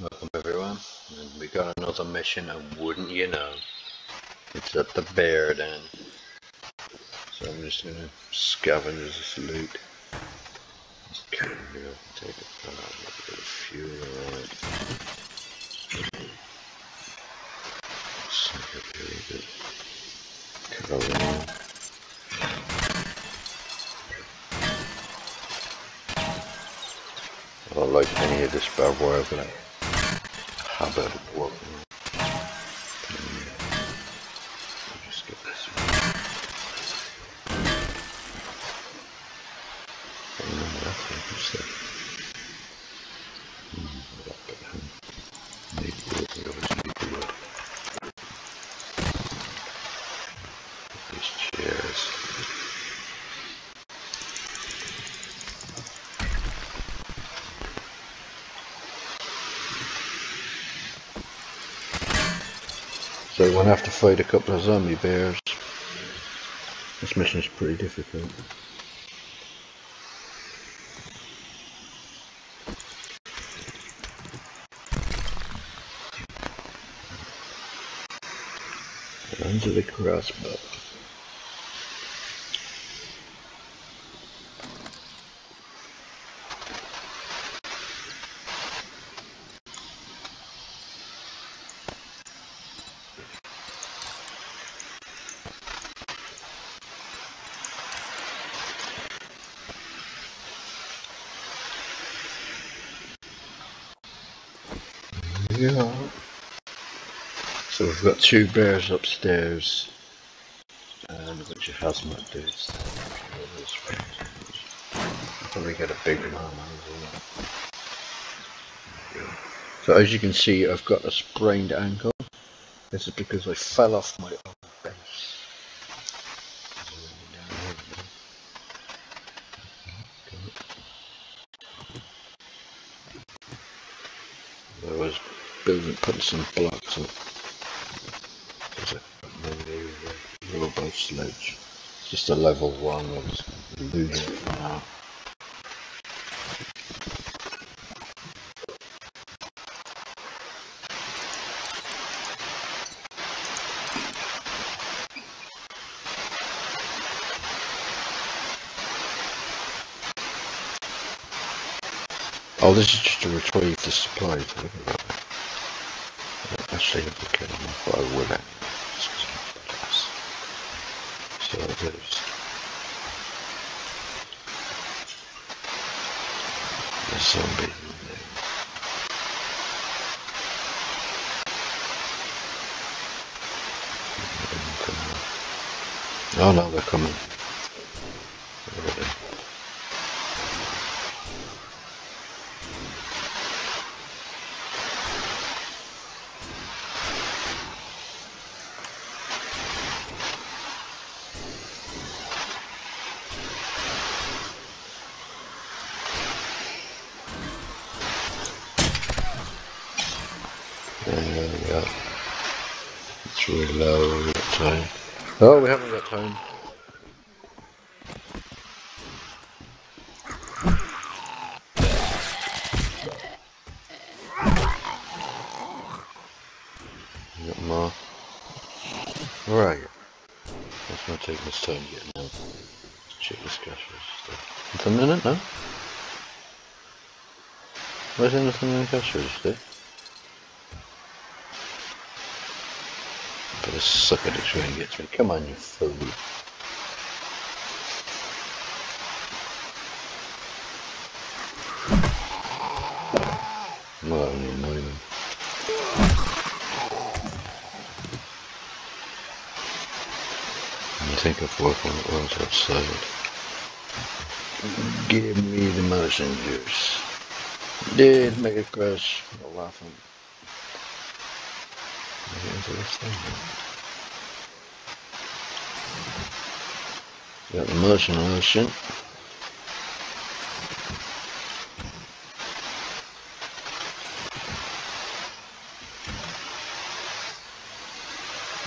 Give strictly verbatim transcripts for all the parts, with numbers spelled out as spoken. Welcome everyone, we got another mission of wouldn't you know. It's at the Bear Den. So I'm just going to scavenge this loot. Take it from that, a bit of fuel, alright. It's like a really good cover. I don't like any of this bad boy over there. How about it working? Just get this one. Need wood, we always need the wood. These chairs. So we're going to have to fight a couple of zombie bears. This mission is pretty difficult. Under the crossbow. Yeah. So we've got two bears upstairs, and a bunch of hazmat dudes. Probably get a big one on as well. So as you can see, I've got a sprained ankle. This is because I fell off my own base. I was building, putting some blocks up. There's a rowboat sledge. It's just a level one. I was losing it for now. Oh, this is just to retrieve the supplies. I don't actually have to kill them off, but I would actually. So I did it. There's zombie in there. Oh no, they're coming. There we go. It's really low, we've got time. Oh, we haven't got time. We got more. Where are you? That's not taking us time getting out. Let's check this cache register. Nothing in it, no? Why is there nothing in the cache register? This sucker to try and get me. Come on, you fool. Well, I'm annoying. I think I've worked on it once outside. Give me the medicine juice. Did make it crash. I'm laughing. Got the motion lotion.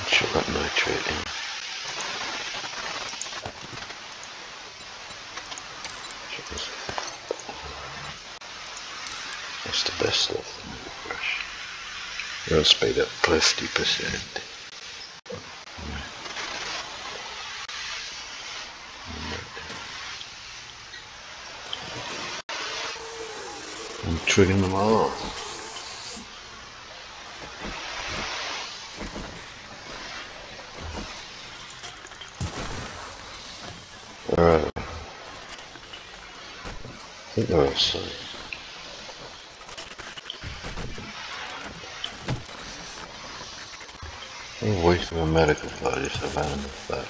Chuck that nitrate in. That's the best stuff in the brush. It'll speed up fifty percent. I'm triggering them all. Alright. I think they're outside. I'm wasting my medical flight just to abandon the fact.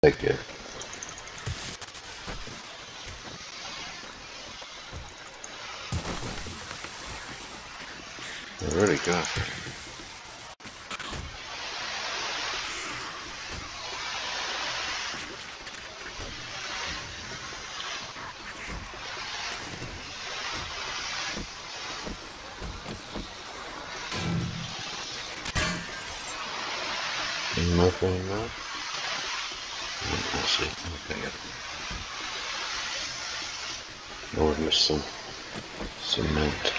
Thank you. They're really good. Nothing now. We'll see. Okay. Oh, I've missed some cement.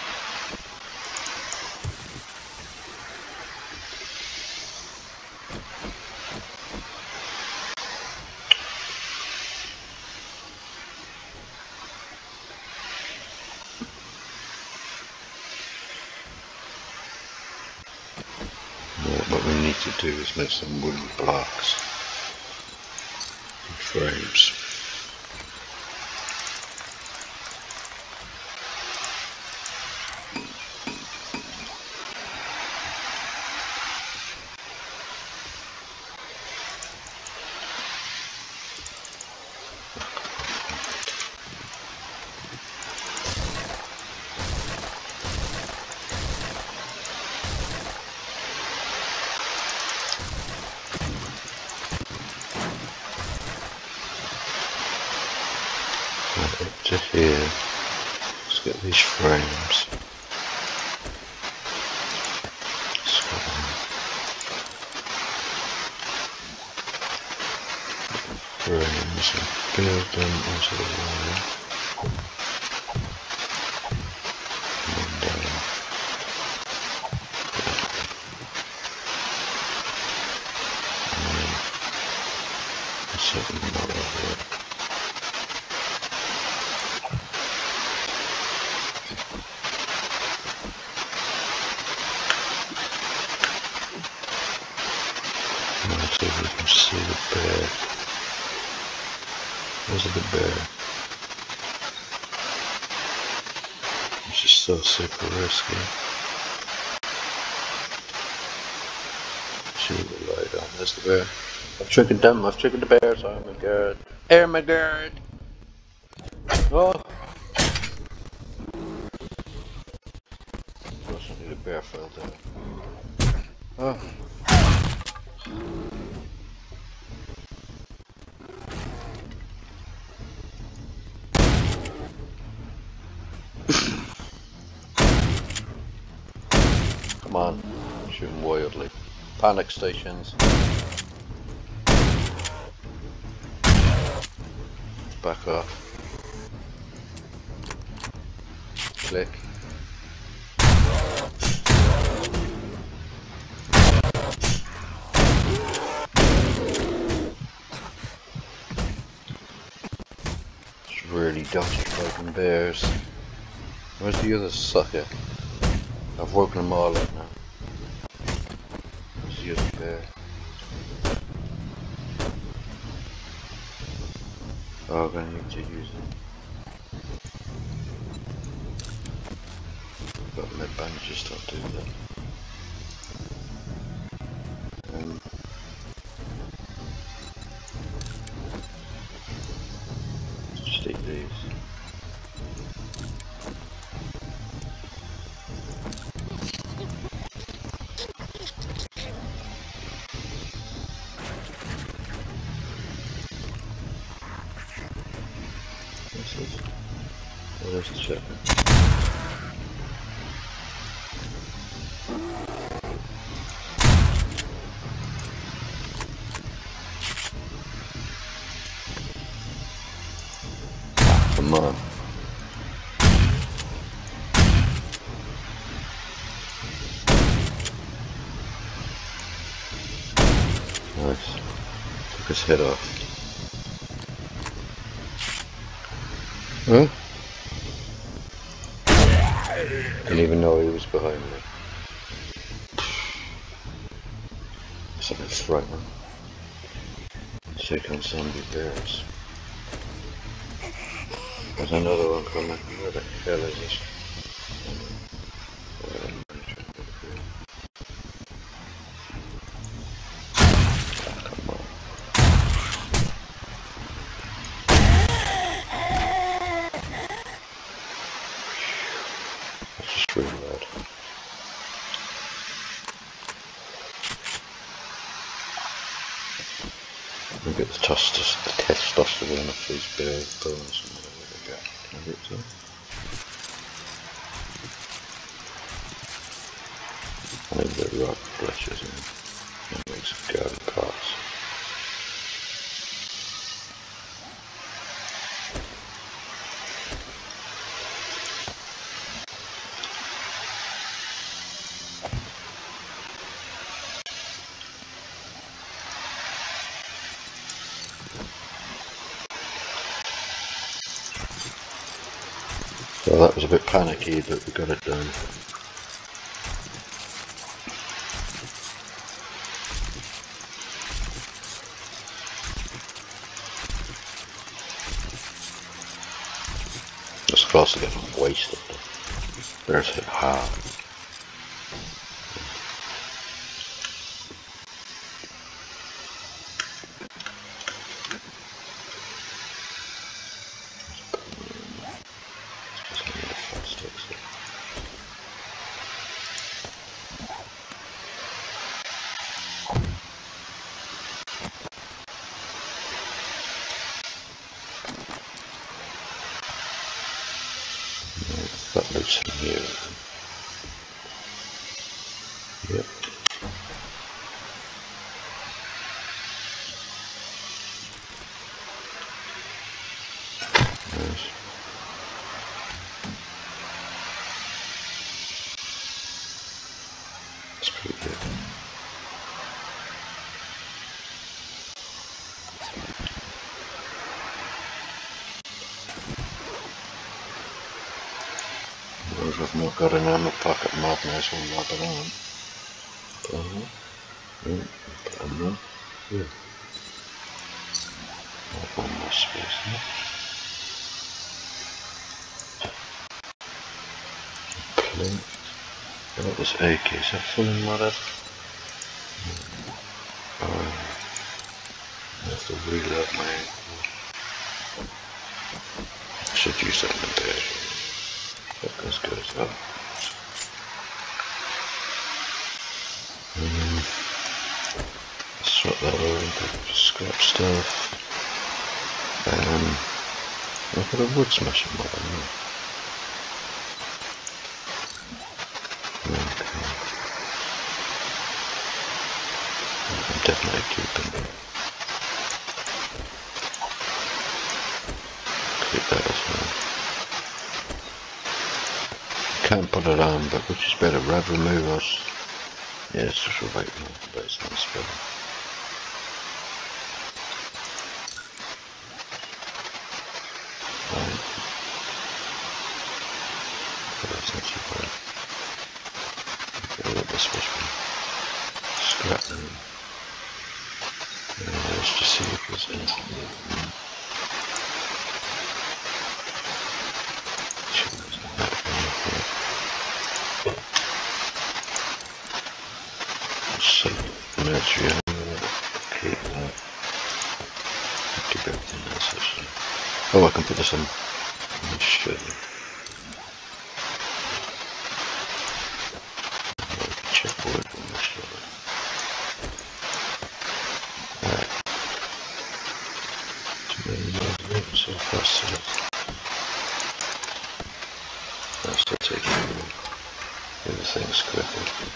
Well, what we need to do is make some wooden blocks. Frames. Up to here. Let's get these frames. Frames and build them onto the wall. And then uh, set them up over there. So we can see the bear. Where's the bear? Which is so super risky. Shoot the light on. There's the bear. I've triggered them. I've triggered the bears. Oh my god. Oh my god. Oh. Unfortunately, the bear fell down. Oh. Come on, shoot him wildly. Panic stations. Back off. Click. It's really dodgy fucking bears. Where's the other sucker? I've woken them all up now. There's the other bear. Oh, I'm gonna need to use them. Got my bandages, don't do that. Um, just take these. Well, there's the checker. Nice. Took his head off. Huh? Didn't even know he was behind me. Guess I can threaten him. Check on zombie bears. There's another one coming. Where the hell is this? We'll get the testosterone off these bear bones and whatever they got. Can I get some? I think they're rock fleshes in. And make some garden pots. So that was a bit panicky, but we got it done. This class is getting wasted. There's it hard. That looks new. Yep. Nice. That's pretty good. I've not got an ammo pocket mod, might as well knob it on. Put on that. Mm, put on that. Yeah. I've got one more space now. Plate. I got this A K, is that fully modded? Oh. I have to reload my A K. I should use that in the day. That goes good as well. Um, let's swap that over into scrap stuff. Um, I've got a wood smashing mod on there. Okay. I'm definitely keeping that. Keep that as well. Can't put it on, but which is better, rather remove us? Yeah, it's just a right one, but it's not spelling. Right. But that's not too bad. Get rid of this wishbone. Scrap them. And let's just see if there's anything new. So, military ammo, keep that, keep everything else actually. Oh, I can put this on, let me show you. Checkboard, let me show you. Alright. Too many miles moving so fast enough. That's still taking the other things quickly.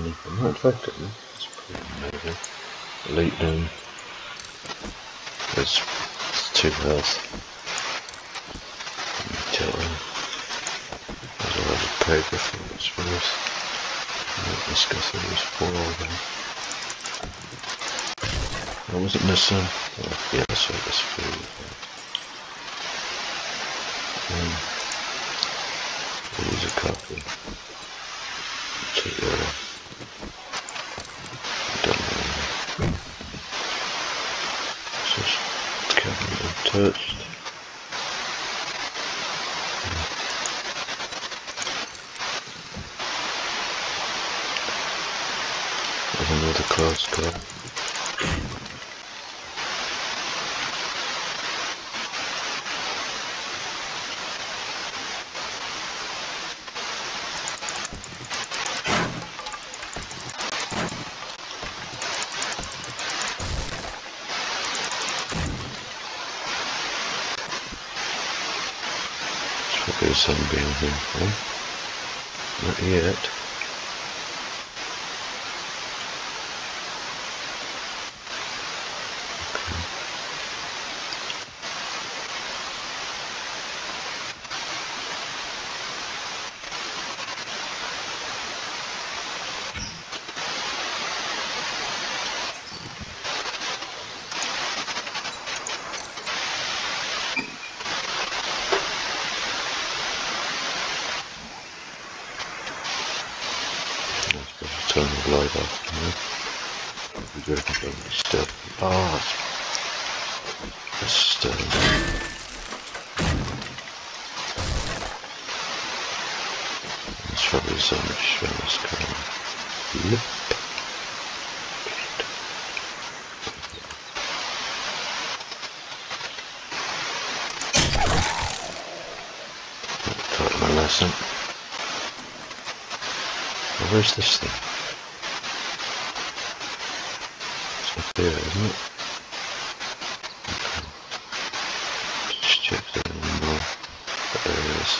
I'm not affected, that's pretty amazing. Late down. There's two pills. Tell them. There's a lot of paper for this first. Let's go through this portal then. What was it missing? Oh, yeah, so this food. Um, there's a couple. Take that off. Touched. There's another class card. There's some being here. Oh, not yet. Turn the light off. You know? Step. Ah, that's stone. There's probably so much shit that's coming. Look. Taught my lesson. Well, where's this thing? There, isn't it? Okay. Just check that in the middle. There it is.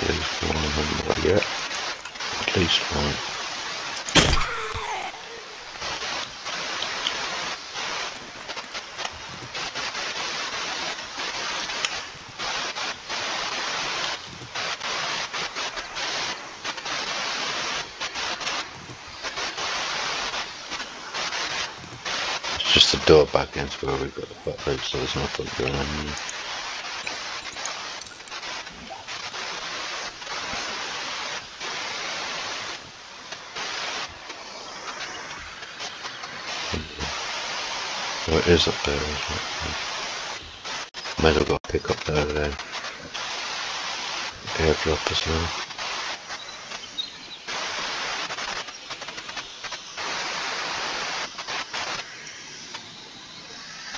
At least one of them, not yet. At least one. Just the door back into where we got the back road, so there's nothing going on here. Oh, it is up there, isn't it? Might have got to pick up there then. Airdrop as well.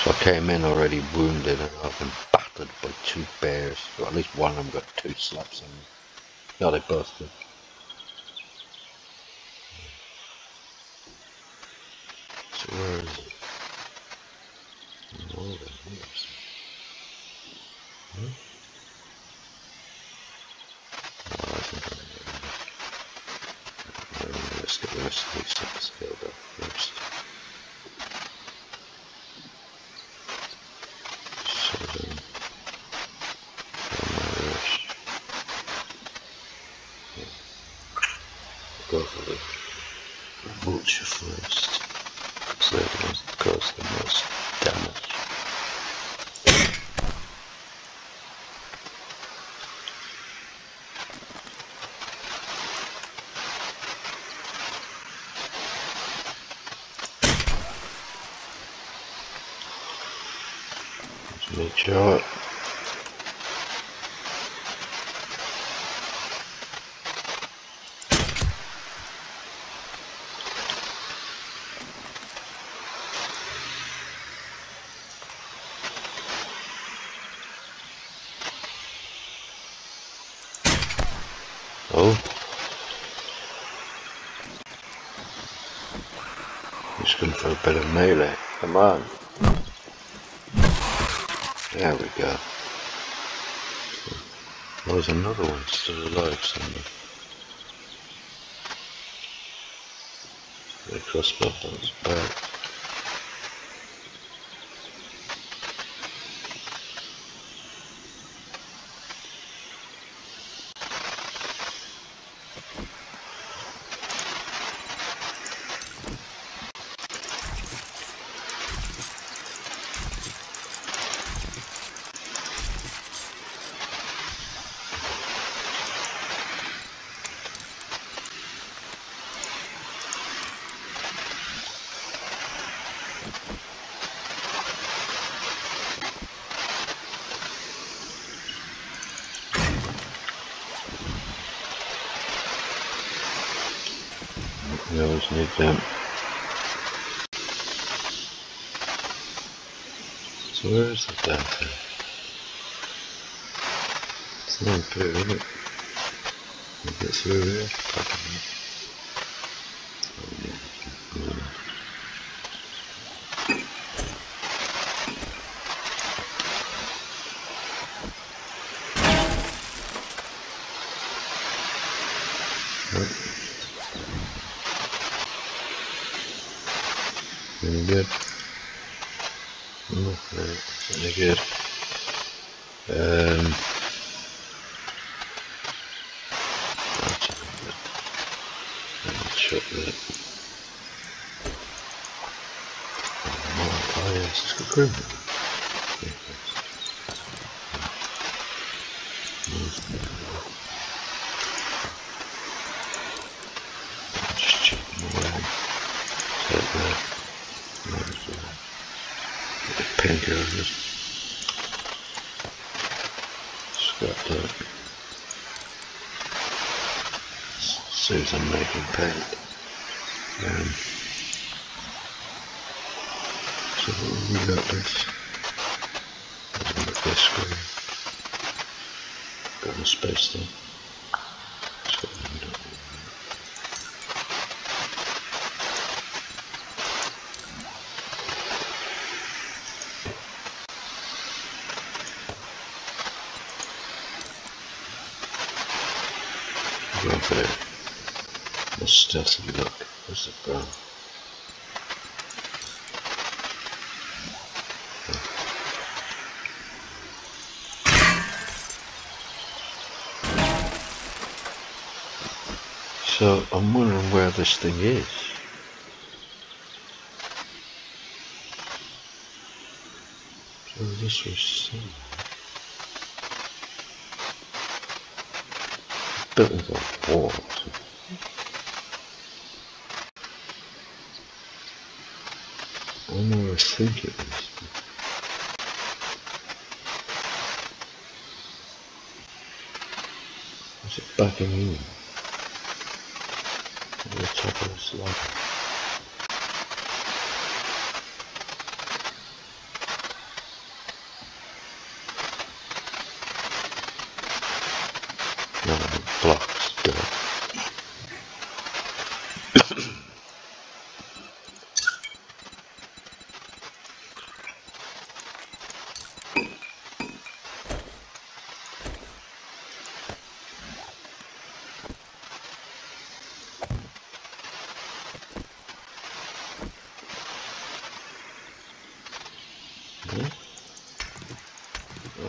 I came in already wounded and I've been battered by two bears. Or at least one of them got two slaps on me. No, they both did. So where is it? Oh, there's hmm? Oh, I think I'm going to let's get the rest of these things filled up first. Go for the vulture first, so that it must cause the most damage. Let's make sure. Oh, he's going for a bit of melee. Come on. There we go. Well, there's another one still alive somewhere. The crossbow on his back. just need to so where is the damn thing? It's not through, is it? It gets through here. Oh, yeah. Pretty good. Mm, pretty good. Um, I'll shut that. Oh yes, it's good crew. Just check them away. Take that. Pink over it. Scrap that. See if I'm making paint. Um, so what we got this? I've got this screen. Got my space there. Go for it. Let's stealthily look. Where's the brown? So I'm wondering where this thing is. So this was seen. Buildings are walls. I don't know where I think it is. Is it backing in? On the top of this ladder. Blocks, dirt. Yeah.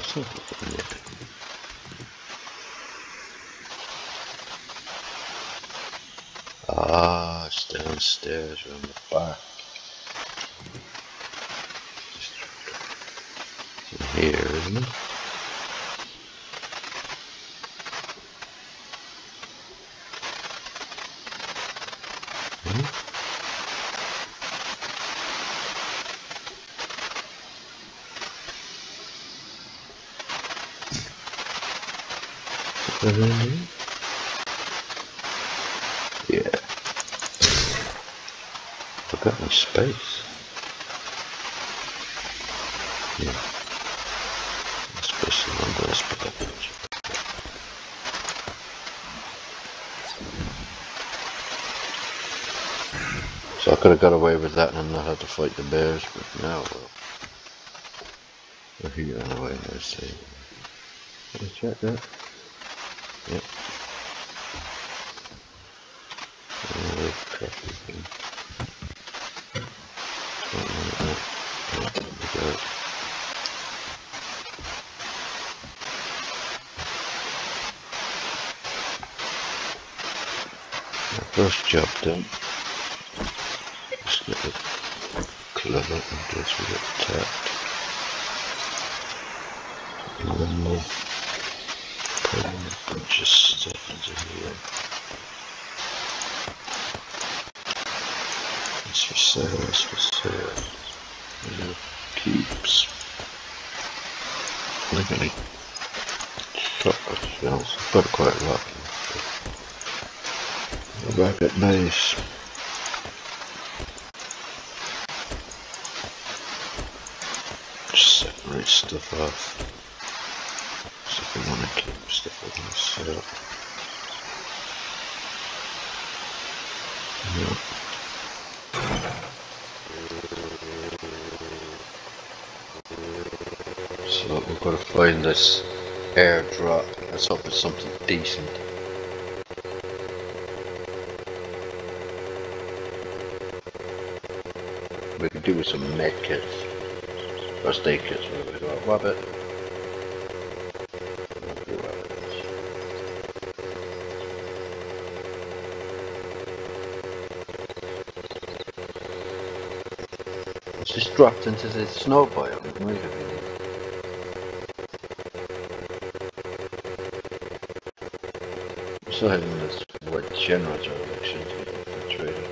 That's not good. Ah, it's downstairs around the back. Just in here, isn't it? Hmm? Is that in here? Yeah. I've got no space. Yeah. Especially on this bit. So I could have got away with that and not had to fight the bears, but now, well. We're here anyway, let's see. Can we check that? Yep. Another crappy thing. First job done. Just get the club up and just get it tapped. And then we'll put in a bunch of stuff into here. It's for sale, it's for sale. Little keeps. They're gonna chop us down, but quite lucky. Back at base. just separate stuff off. So if we want to keep stuff we're going to set up. Yep. So we've got to find this airdrop. Let's hope it's something decent. We could do with some med kits. Or state kits, whatever we got. Love it. It's just dropped into the snow biome. It might have been. I'm still having this word generator election to the trader.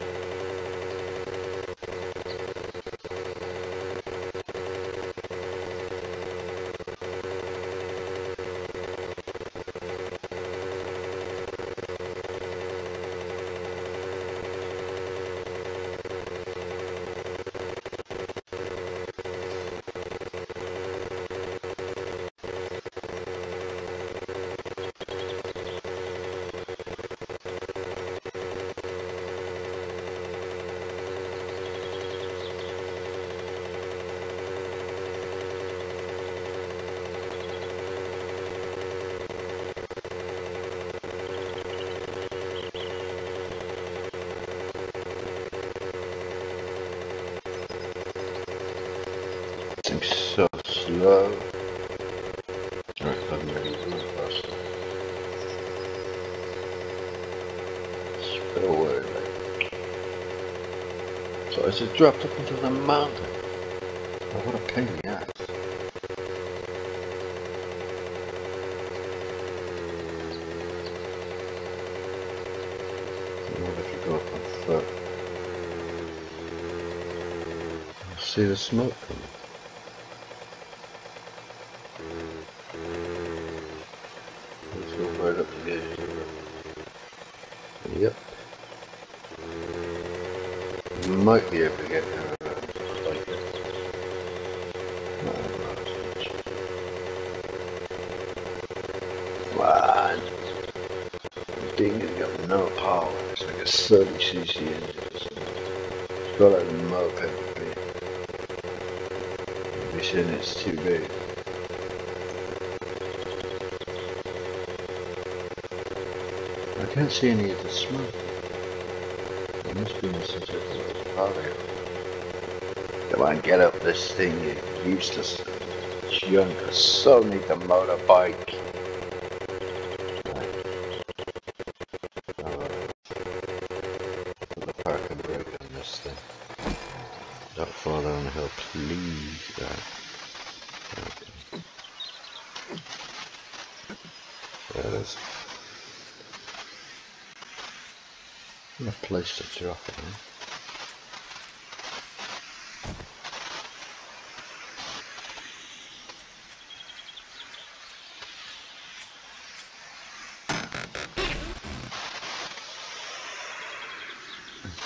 So slow. Alright, I'm ready to go faster. Spit away, mate. So it's just dropped up into the mountain. Oh, what a pain in the ass. I wonder if you go up on foot. I see the smoke coming. Yep. Might be able to get there. Wow. Ding has got no power. It's like a thirty c c engine. It's got like a moped. You'll be saying it's too big. I can't see any of the smoke. There must be some sort of powder. Come on, get up this thing, you useless junk. I so need the motorbike. Right. Alright. Put the parking brake on this thing. Don't fall down the hill, please. Right. Okay. There it is. What a place to drop it in.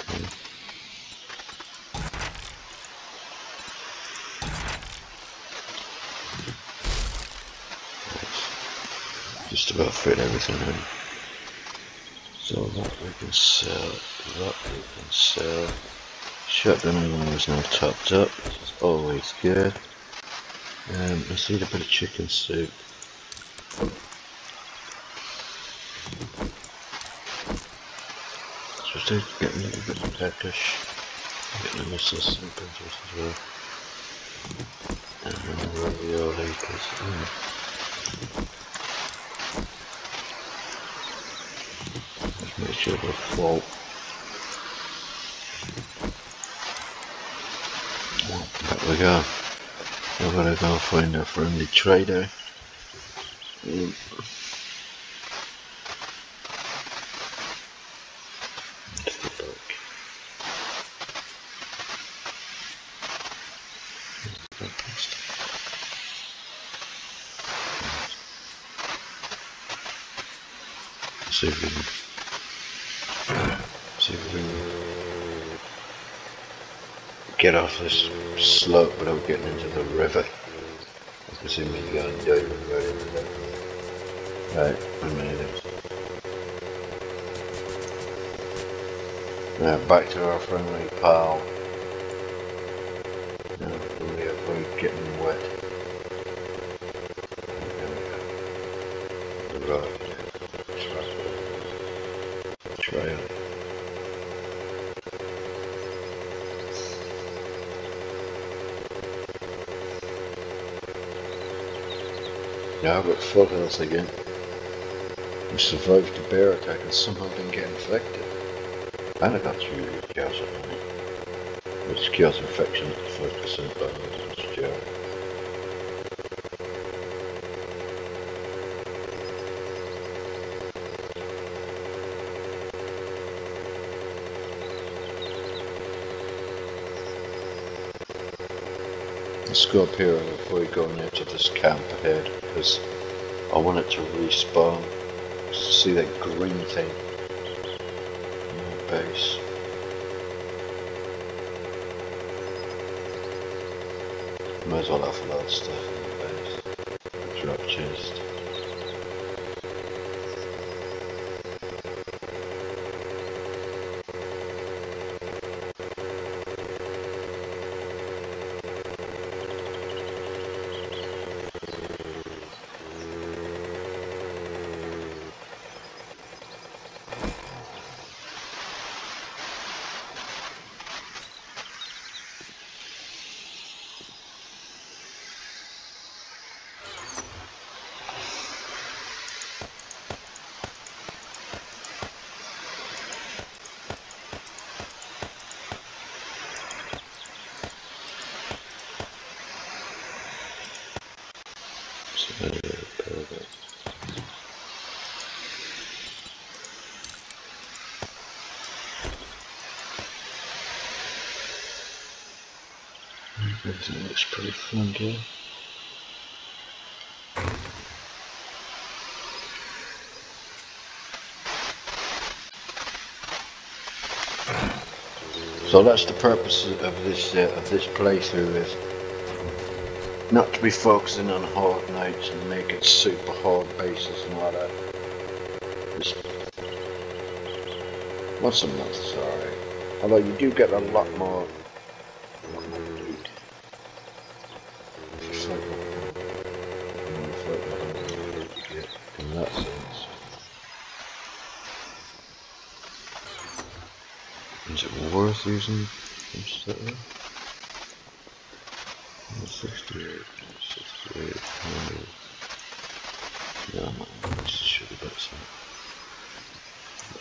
Okay. Just about fit everything in. So that we can sell, that we can sell. Shotgun ammo is now topped up, which is always good. Um, let's eat a bit of chicken soup. So we're getting a little bit peckish. Getting the missiles and pinchers as well. And then the ravioli, because mm. make sure they're full. Back we go. We're gonna go find a friendly trader. Mm. Let's see if we can see if we can get off this slope without getting into the river. It's in me gun, yeah, you can go in the gun. Right, I mean it is. Now back to our friendly pal. Now we avoid getting wet. There we go. Right. Trail. Now I've got full health again. We survived the bear attack and somehow didn't get infected. And I got through the chaos at night. Which cures infection at five percent by the jail. Let's go up here and avoid going into this camp ahead because I want it to respawn. See that green thing in the base. Might as well have a lot of stuff in the base. Drop chest. Everything looks pretty friendly. So that's the purpose of this uh, of this playthrough, is not to be focusing on hard nights and make it super hard bases and all that. Just once a month, sorry. Although you do get a lot more. Is it worth using them? sixty-eight, sixty-eight, yeah, this should be better.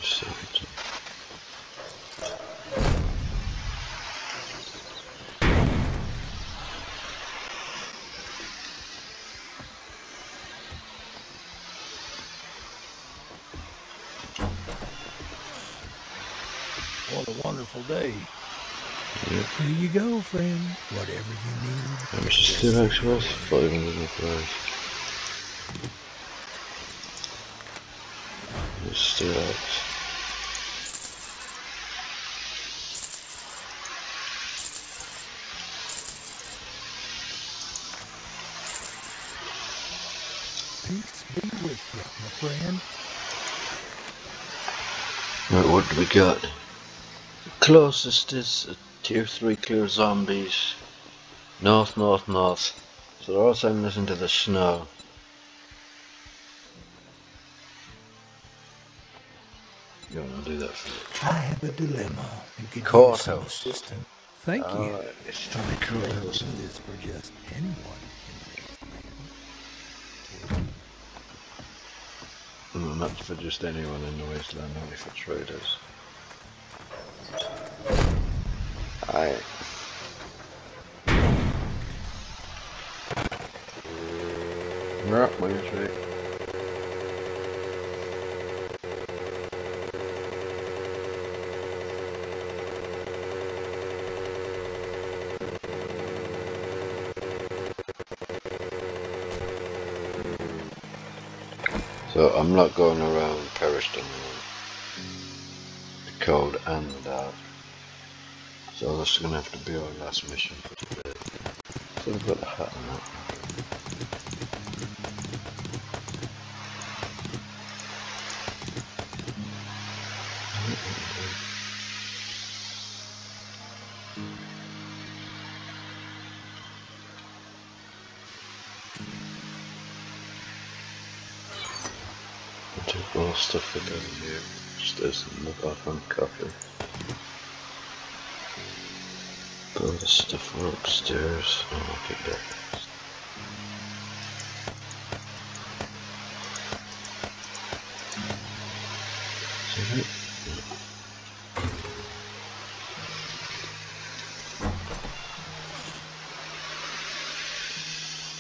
seventy. What a wonderful day. Yep. Here you go, friend. Whatever you need. How much is still actually worth? five hundred and five. It's still out. Peace be with you, my friend. Right, what do we got? Closest is a tier three clear zombies, north, north, north, so they're all sending us into the snow. You want to do that for me? I have a dilemma. Courthouse. Thank you. Uh, it's time to courthouse. This for just anyone. No, not for just anyone in the wasteland, only for traders. I we're up my tree. So I'm not going around perished in the cold and the dark. So that's going to have to be our last mission for today. So I've got a hat on that. I took all stuff that doesn't here, just doesn't look off on copper. All the stuff went upstairs, and I'll get back.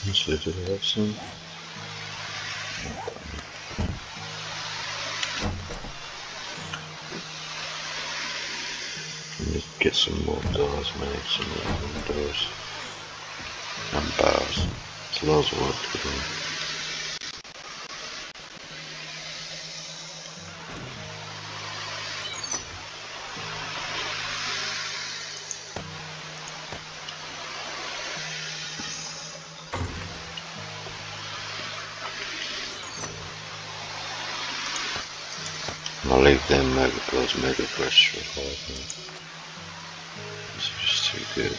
Let's leave it up soon. Let's get some more doors, make some more doors and bars. It's loads of work to do. I'll leave them mega those mega breasts for a while. These are just too good.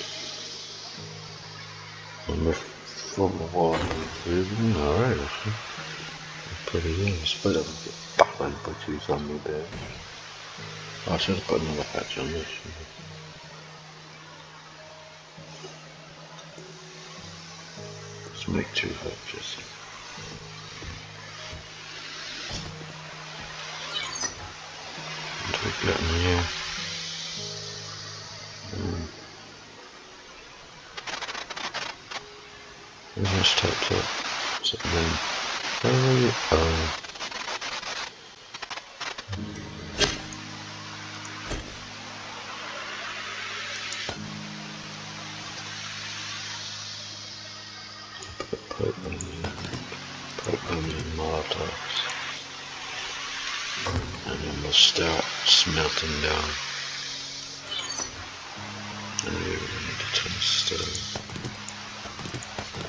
From the from the wall improvement, alright, I think. Pretty good. I suppose I can get back on by two zombie bears. I should have put another hatch on this. Let's make two hatches. We've got in here. Mm. We just typed up something. Oh, oh. Put put them in, put them in Molotovs. And then we'll start smelting down. And we need a ton of stone.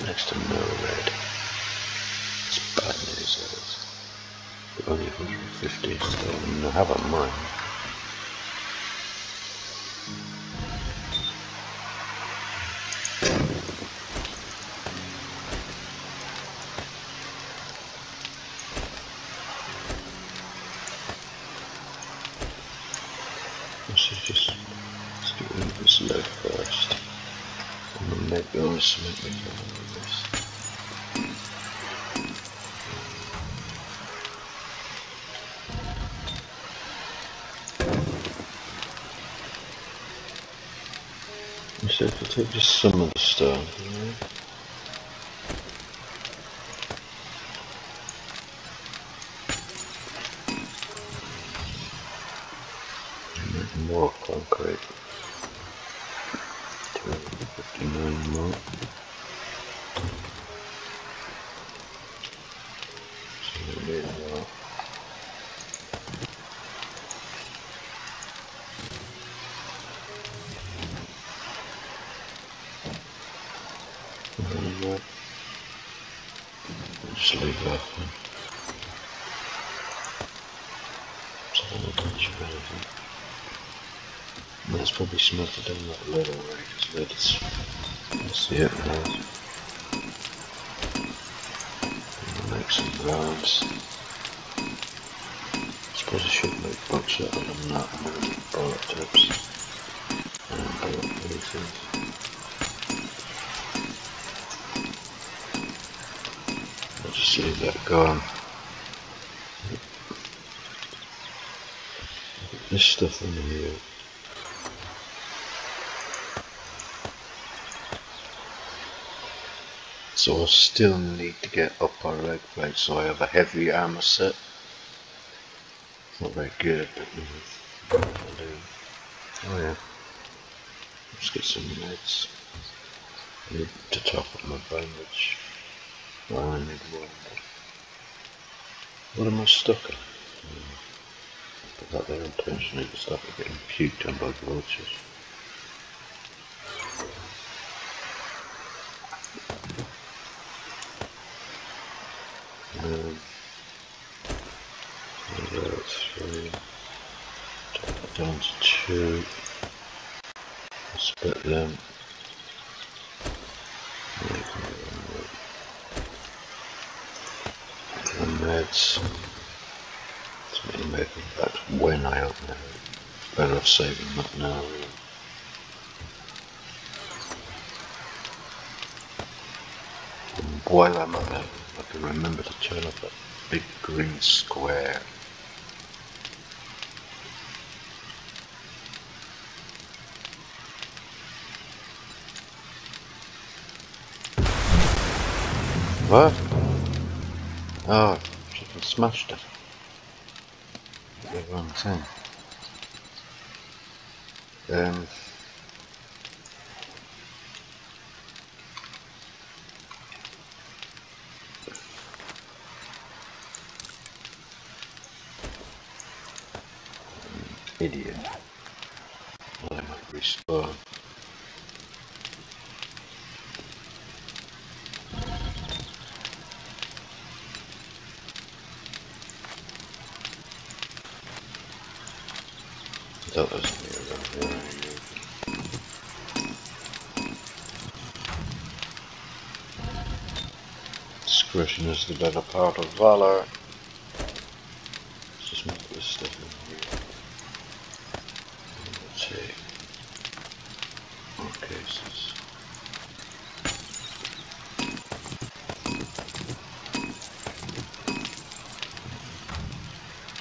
Next to no red. It's bad news, that is. We've only one hundred fifty stone. I haven't mined. Let's make me go with this. You said to take just some of the stone, right? And make more concrete. fifty-nine more. So we need more. And then we'll just leave that one. So I don't touch anything. That's probably smelted down that lead already, because lead is... That's the it now. We'll make some rounds. I suppose I should make box out of them now, and then make bullet tips. And bullet pieces. I'll just leave that going. This stuff in here. So I still need to get up our leg plate, so I have a heavy armor set. Not very good, but mm, I'll do. Oh yeah. Let's get some meds. I need to top up my bandage. I only need one. What am I stuck in? Mm. Put that there intentionally to stop it getting puked on by the vultures. Um, so that's three, down to two, split them. Let's maybe that's when I open it. Better off saving that now. And while I'm at it, I can remember to turn off that big green square. What? Oh, chicken smashed it. The wrong thing. Um. Idiot. Well, I might respawn. That was near that one. Discretion is the better part of valor. Let's just move this stuff in here. Let's see. More cases.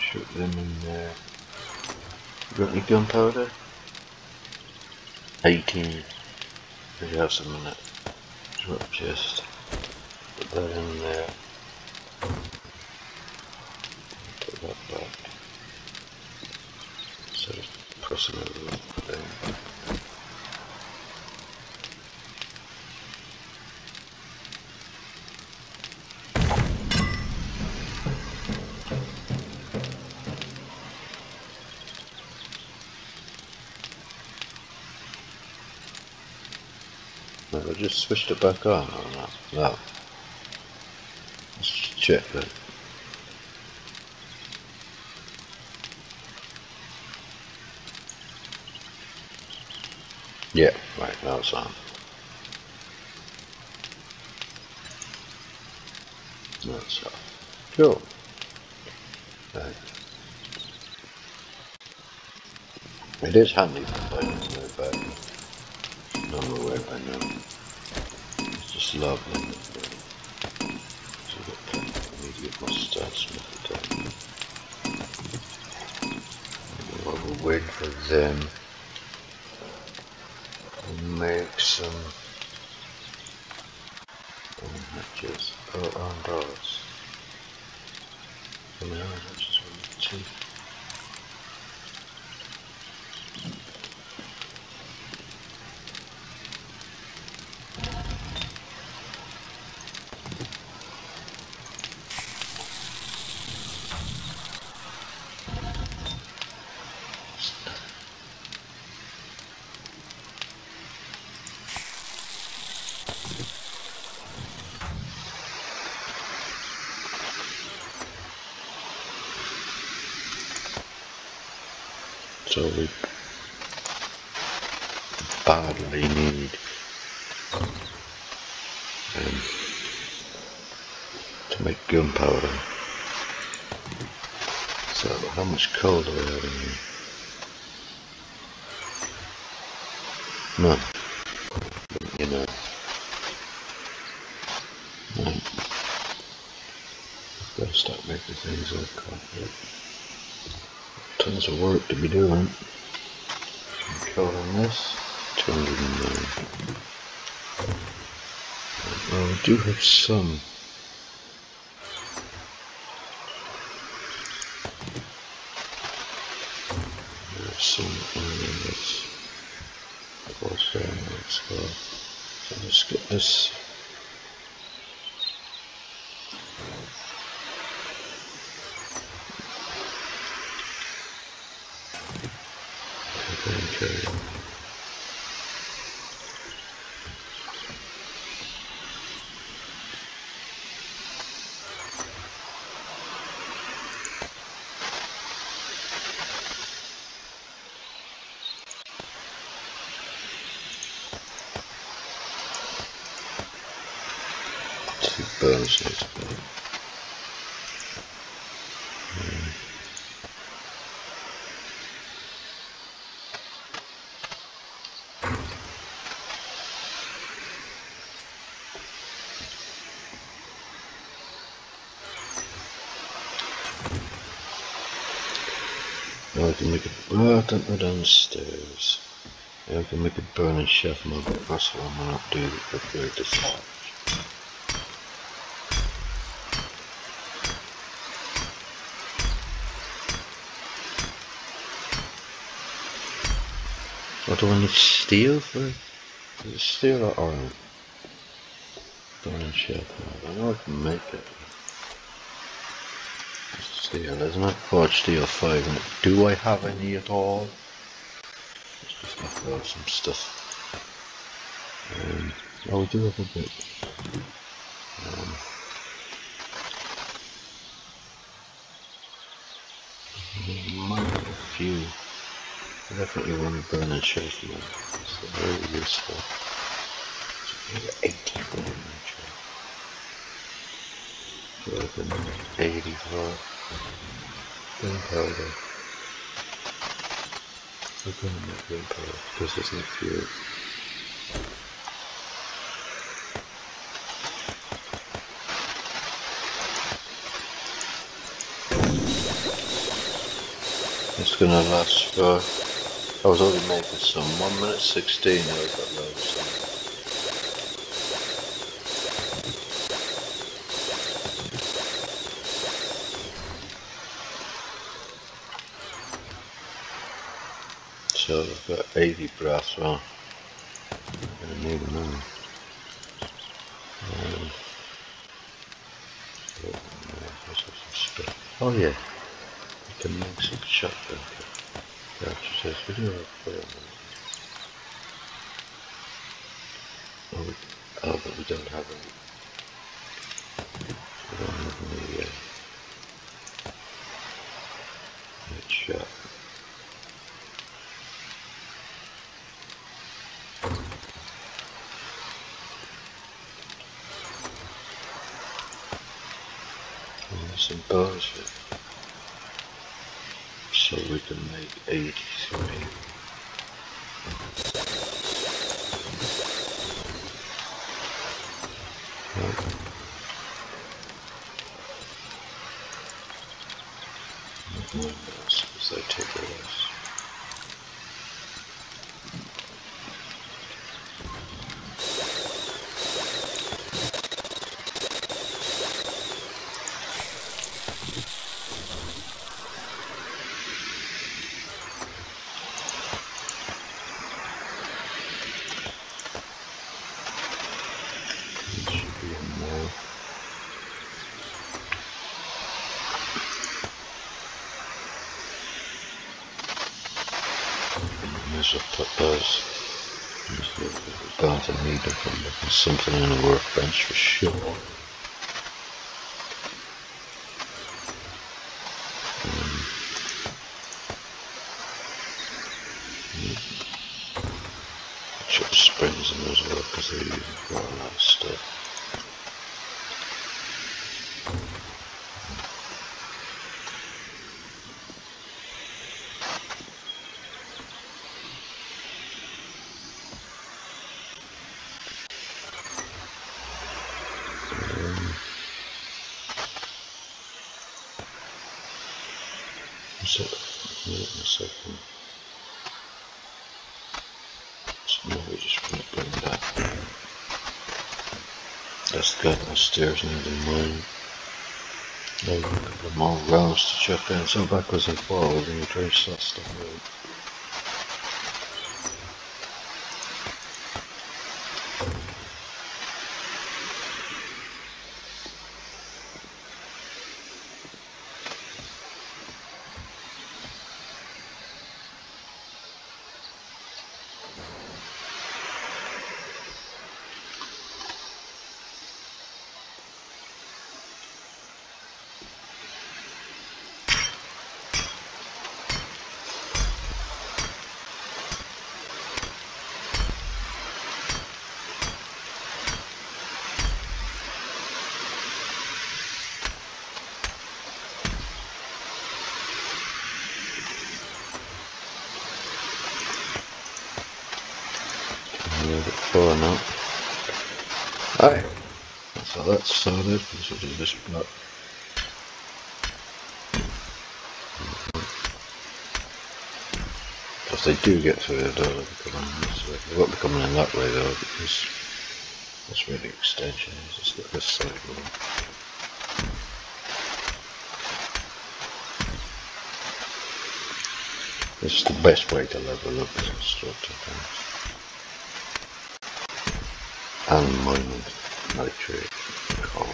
Shoot them in there. Got any gunpowder? eighteen. We have some in it. Drop chest. Put that in there. Put that back. So press a little bit there. I just switched it back on or not? No. Let's just check that. Yeah, right, now it's on. Now it's off. Cool. Right. It is handy for playing it back. I don't know where I know. It's just lovely. So I need to get my stats method down. While we wait for them, we'll make some matches. Oh, on dollars. I mean, how much is one, two? So we badly need um, to make gunpowder. So how much coal do we have in here? None. You know. None. I've got to start making things like concrete. Tons of work to be doing. Control on this. two hundred nine. Well, we do have some. We have some iron. Let's go. So let's get this. two bows next to it. Now I can make a burn and downstairs. Now I can make a burning shaft mode, but that's what I'm going to do to upgrade this hatch. What do I need steel for? Is it steel or oil? Burning shaft mode. I know I can make it. Steel, there's not forged steel five in it. Do I have any at all? Let's just upload some stuff. Um, oh, we do have a bit. Um, we might have a few. I definitely want to burn and shake them. It's very useful. So eighty-four. eighty-four. Gunpowder. We're going to make gunpowder because there's no fuel. It's going to last for. I was already making some. one minute sixteen. I got loads. So I've got eighty brass, well, I'm going to need them all. Um, oh yeah, I can make some shotgun. Yeah, she says, we do have a player on it. Oh, but we don't have any. We don't have any, uh, it's shot. Some bars here. So we can make eighty-three. Right. Not more bars because they take the rest. I've put those. We're going to need them for making something in the workbench for sure. Um, chop springs in as well because they're using quite a lot of stuff. So, wait a second. So now we just want to bring that down. That's got my stairs needed mine. Now we've got them all rounds to check down. So backwards and forwards and we try to sort stuff out. a little bit fuller now. Alright, so that's solid. This will do this block. Because they do get through the door, they come in this way. They won't be coming in that way though, because that's where the extension is. It's like this side one. This is the best way to level up these sorts of things. And mine nitrate coal.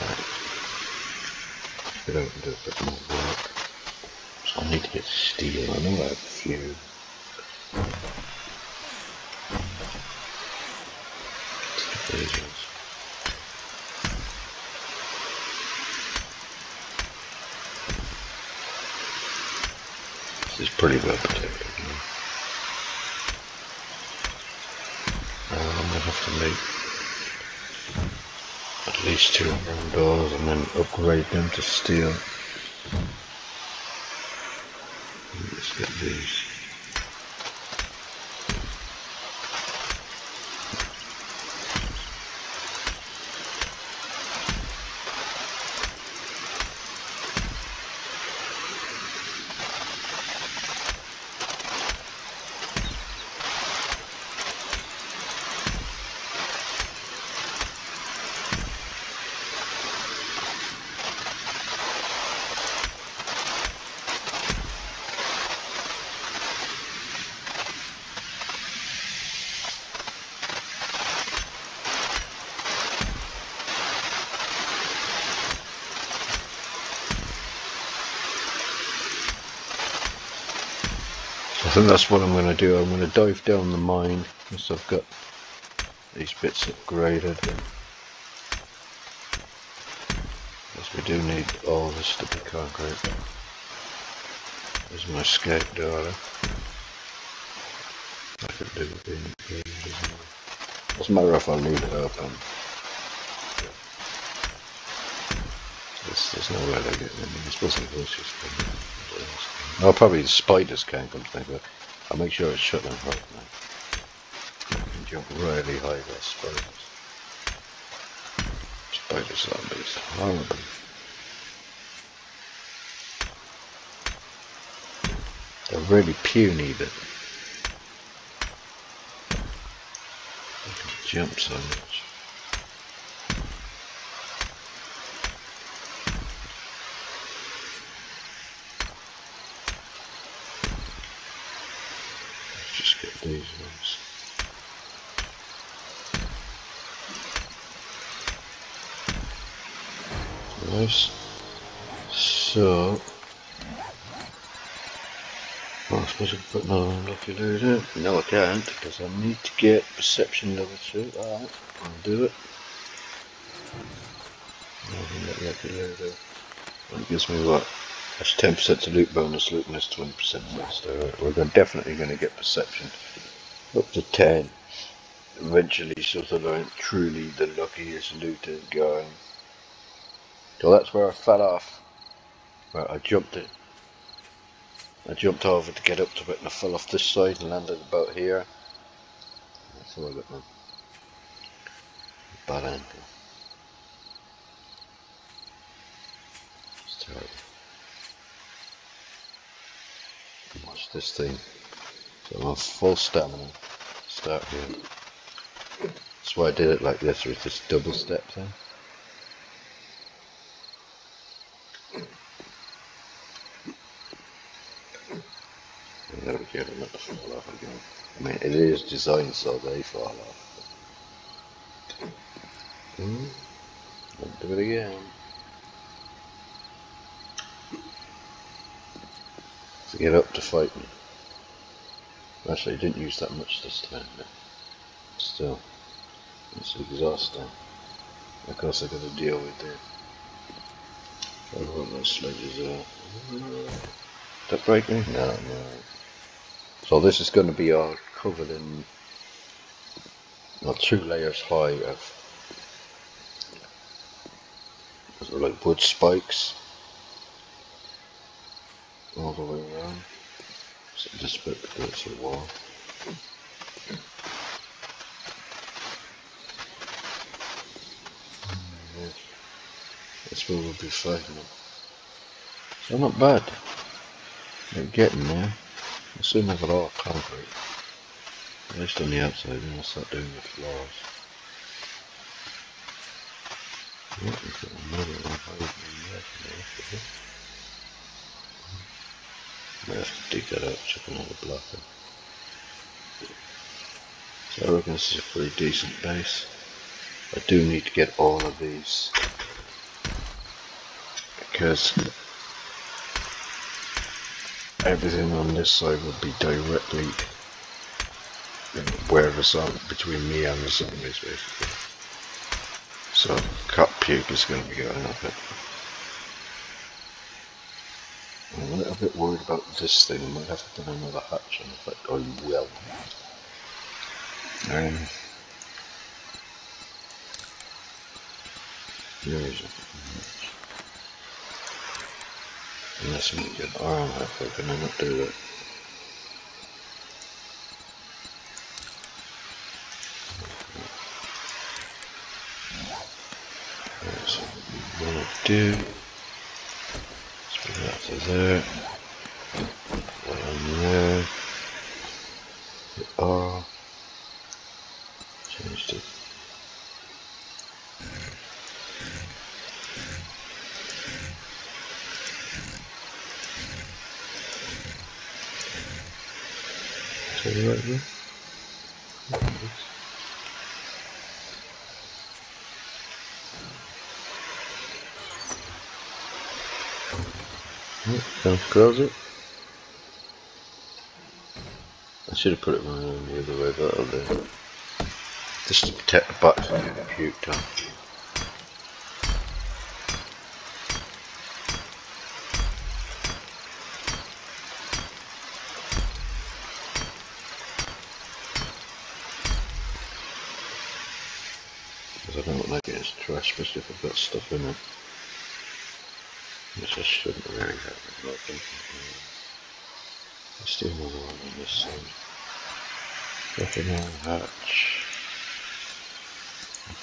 Right. We don't do a bit more work. So I need to get steel. I know I have a few. These ones. It's pretty well protected now. Now I'm going to have to make at least two iron doors and then upgrade them to steel. Let's get these. I think that's what I'm going to do. I'm going to dive down the mine once I've got these bits upgraded. Because we do need all this to be concrete. There's my escape door. I could do with being included. Doesn't matter if I leave it open. There's, there's no way they're getting in. It's supposed to be just. No, probably the spiders can't come to think of it. I'll make sure it's shut down right now. You can jump really high with spiders. Spider zombies. Horrible. They're really puny, but they can jump so much. These ones. Nice. So, well, I suppose I can put another unlucky load in. No, I can't, because I need to get perception level two. Alright, I'll do it. Another unlucky load in. Well, it gives me what? That's ten percent to loot bonus, loot minus twenty percent master. We're gonna, definitely going to get perception up to ten eventually, so that I'm truly the luckiest looter going. So that's where I fell off. Right, I jumped it. I jumped over to get up to it and I fell off this side and landed about here. That's all I got now. Bad angle. It's terrible. Watch this thing. So I'm on full stamina. Start here. That's why I did it like this, with this double step thing. And there we go, they're not to fall off again. I mean, it is designed so they fall off. Hmm. Don't do it again. To get up to fight me. Actually, I didn't use that much this time, but still, it's exhausting. Of course, I've got to deal with it. I don't want those sledges out. Did that break me? No, no. So this is going to be all covered in, well, two layers high of, like, wood spikes. All the way around. So just put it against your wall. That's where we'll be fighting them. So not bad. They're getting there. I'll soon have it all concrete. At least on the outside, then I'll start doing the floors. What is that another one? I would be there. I might have to dig that up, chuck another block in. So I reckon this is a pretty decent base. I do need to get all of these, because everything on this side would be directly where the zone, between me and the zombies basically. So cut puke is going to be going up it. I'm a little bit worried about this thing. I might have to put another hatch on, but I will. Um, there is a Unless we get armor, oh, how can I not do that? Alright, so what we want to do, let's bring that to there, one on there, hit R, change to Right there. There it is. Can't close it. I should have put it on the other way, but I'll do it. Just to protect the butt from getting puked on. I don't like it as trash, especially if I've got stuff in it, which I shouldn't really have. But let's do another one on this side. Cutting out hatch.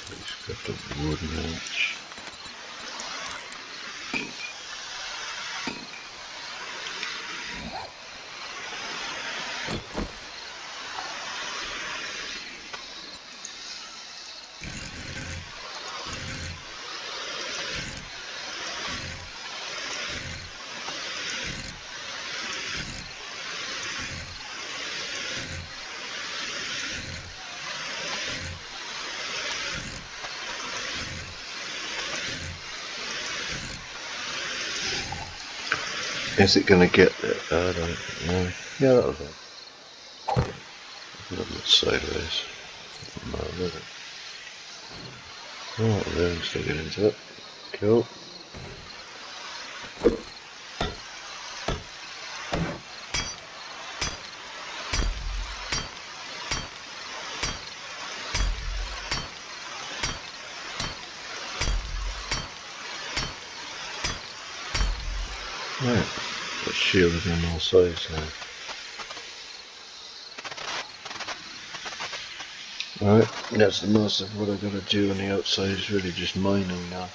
He's got the wooden hatch. Is it going to get there? I don't know. Yeah, that'll do. A little bit sideways. Oh, there, I'm still getting into it. Cool. Right, got shielding on all sides now. Alright, that's the most of what I've got to do on the outside, is really just mining now.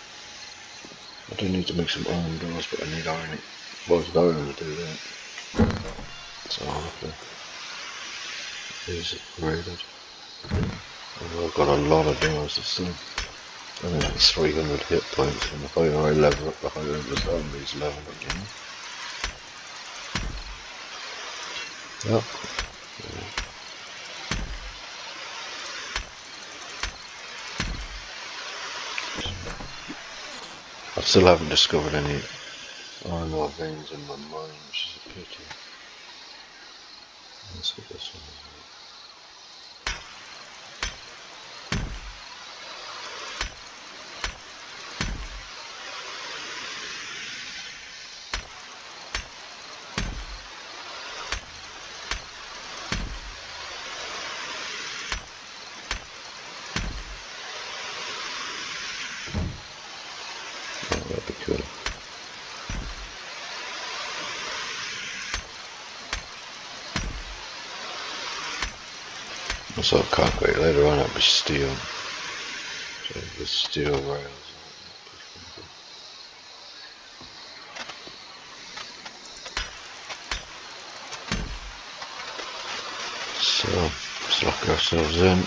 I do need to make some iron doors, but I need iron. Well, it's iron to do that. So I'll have to use it graded. Although I've got a lot of doors this thing. I think that's three hundred hit points, and the higher I level up, the higher the zombies level again. Yep. I still haven't discovered any iron ore veins in my mine, which is a pity. Let's get this one. That'd be cool. I saw concrete later on, it was steel. So the steel rails. So let's lock ourselves in.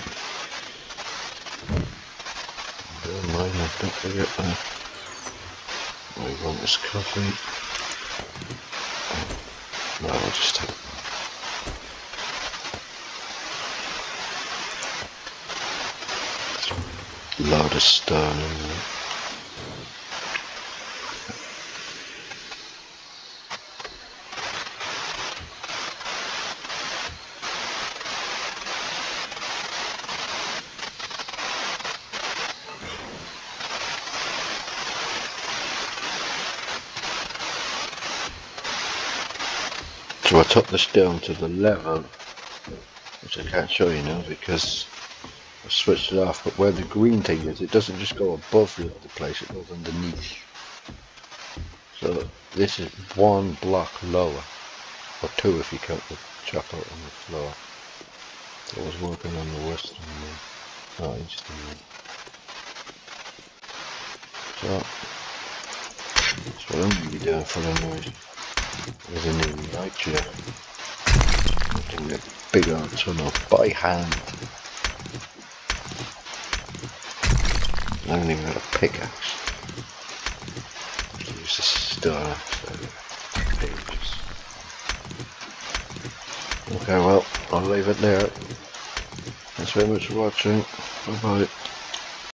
Don't mind, I think we get there. We want this coffee. No, I'll just take it. Load of stone in there. So I took this down to the level, which I can't show you now because I switched it off, but where the green thing is, it doesn't just go above the other place, it goes underneath. So this is one block lower, or two if you count the chopper on the floor. So I was working on the western one, not eastern one. So that's what I'm going to be doing for the noise. There's a new nightshade. I'm doing a big old tunnel by hand. I haven't even got a pickaxe. I have to use this star for the pages. Okay, well, I'll leave it there. Thanks very much for watching. Bye bye.